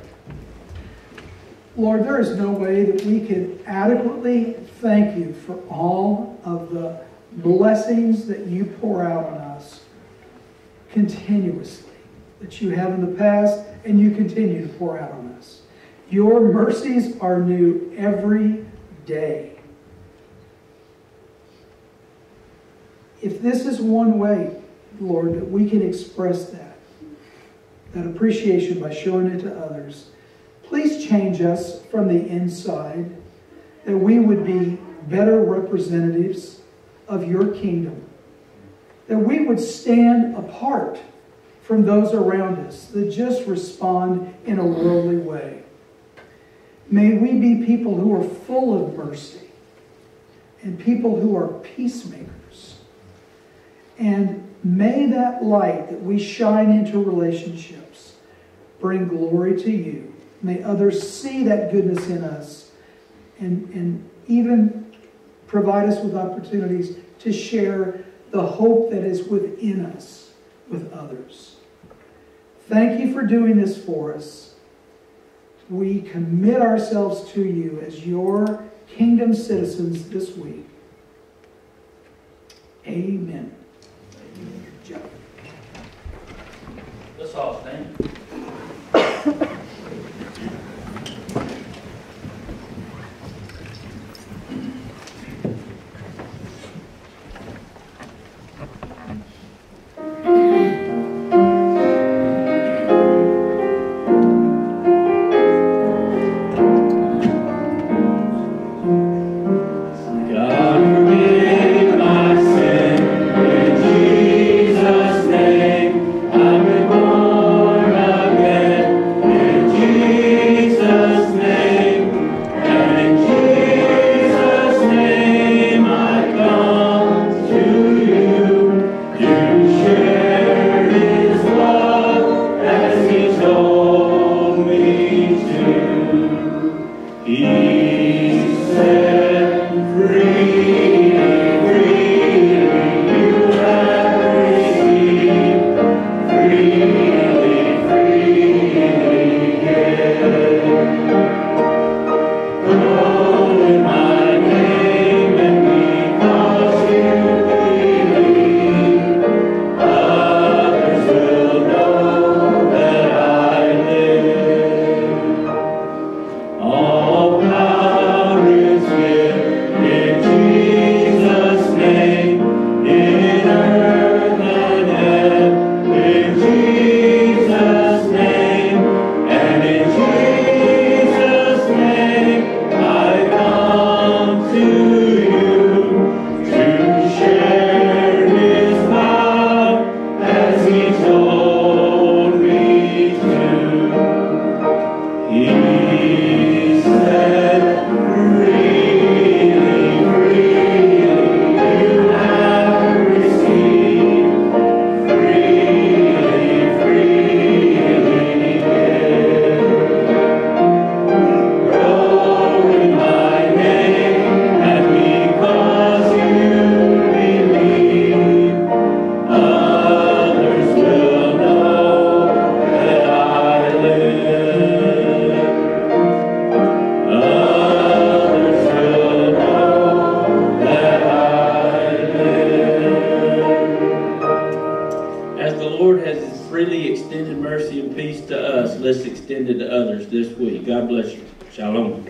Lord, there is no way that we can adequately thank you for all of the blessings that you pour out on us continuously, that you have in the past and you continue to pour out on us. Your mercies are new every day. If this is one way, Lord, that we can express that appreciation by showing it to others, please change us from the inside, that we would be better representatives of your kingdom, that we would stand apart from those around us that just respond in a worldly way. May we be people who are full of mercy and people who are peacemakers. And may that light that we shine into relationships bring glory to you. May others see that goodness in us and even provide us with opportunities to share the hope that is within us with others. Thank you for doing this for us. We commit ourselves to you as your kingdom citizens this week. Amen. Amen. Let's all stand. Let's extend it to others this week. God bless you. Shalom.